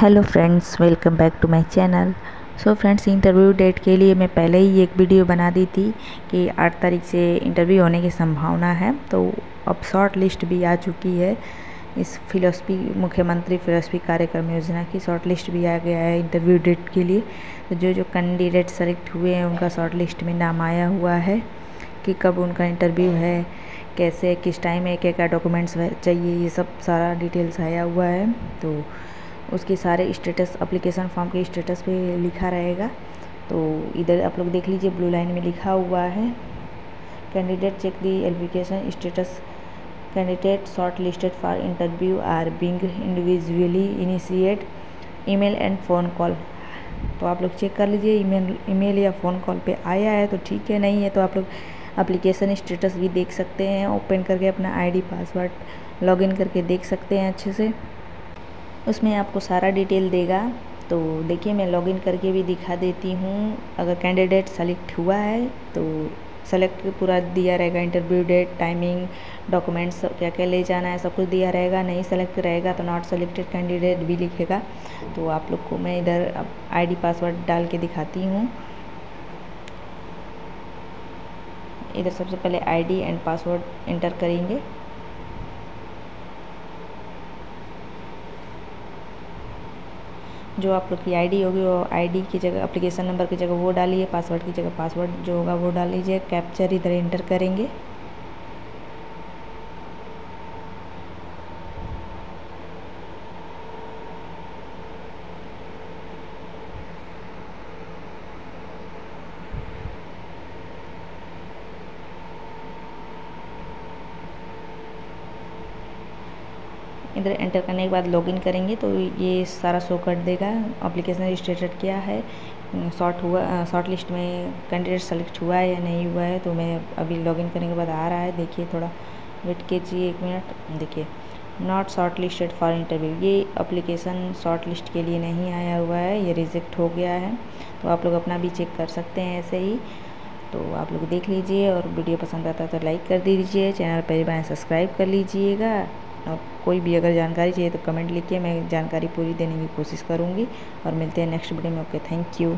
Hello friends, welcome back to my channel. So friends, interview date के लिए मैं पहले ही एक वीडियो बना दी थी कि 8 तारीख से इंटरव्यू होने की संभावना है। तो अब शॉर्ट लिस्ट भी आ चुकी है। इस फिलॉसफी मुख्यमंत्री फिलॉसफी कार्यक्रम योजना की शॉर्ट लिस्ट भी आ गया है इंटरव्यू डेट के लिए। तो जो जो कैंडिडेट सेलेक्ट हुए हैं उनका शॉर्ट लिस्ट में नाम आया हुआ है कि कब उनका इंटरव्यू है, कैसे, किस टाइम है, क्या क्या डॉक्यूमेंट्स चाहिए, ये सब सारा डिटेल्स आया हुआ है। तो उसके सारे स्टेटस एप्लीकेशन फॉर्म के स्टेटस पे लिखा रहेगा। तो इधर आप लोग देख लीजिए, ब्लू लाइन में लिखा हुआ है candidate check the application status. Candidate short listed for interview are being individually initiate email and phone call. तो आप लोग चेक कर लीजिए, ईमेल या फ़ोन कॉल पे आया है तो ठीक है, नहीं है तो आप लोग एप्लीकेशन स्टेटस भी देख सकते हैं। ओपन करके अपना ID पासवर्ड लॉगिन करके देख सकते हैं अच्छे से, उसमें आपको सारा डिटेल देगा। तो देखिए, मैं लॉगिन करके भी दिखा देती हूँ। अगर कैंडिडेट सेलेक्ट हुआ है तो सेलेक्ट पूरा दिया रहेगा, इंटरव्यू डेट, टाइमिंग, डॉक्यूमेंट्स क्या क्या ले जाना है, सब कुछ दिया रहेगा। नहीं सेलेक्ट रहेगा तो नॉट सेलेक्टेड कैंडिडेट भी लिखेगा। तो आप लोग को मैं इधर ID पासवर्ड डाल के दिखाती हूँ। इधर सबसे पहले ID एंड पासवर्ड एंटर करेंगे। जो आप लोग की ID होगी वो ID की जगह एप्लीकेशन नंबर की जगह वो डालिए, पासवर्ड की जगह पासवर्ड जो होगा वो डाल लीजिए। कैप्चर इधर एंटर करेंगे। इधर एंटर करने के बाद लॉगिन करेंगे तो ये सारा शो कर देगा एप्लीकेशन स्टेटस क्या है, शॉर्ट लिस्ट में कैंडिडेट सेलेक्ट हुआ है या नहीं हुआ है। तो मैं अभी लॉगिन करने के बाद आ रहा है, देखिए थोड़ा वेट कीजिए 1 मिनट। देखिए, not short listed for interview, ये एप्लीकेशन शॉर्ट लिस्ट के लिए नहीं आया हुआ है, ये रिजेक्ट हो गया है। तो आप लोग अपना भी चेक कर सकते हैं ऐसे ही। तो आप लोग देख लीजिए, और वीडियो पसंद आता है तो लाइक कर दीजिए, चैनल पहली बार सब्सक्राइब कर लीजिएगा, और कोई भी अगर जानकारी चाहिए तो कमेंट लिखिए, मैं जानकारी पूरी देने की कोशिश करूँगी। और मिलते हैं नेक्स्ट वीडियो में। Okay, thank you.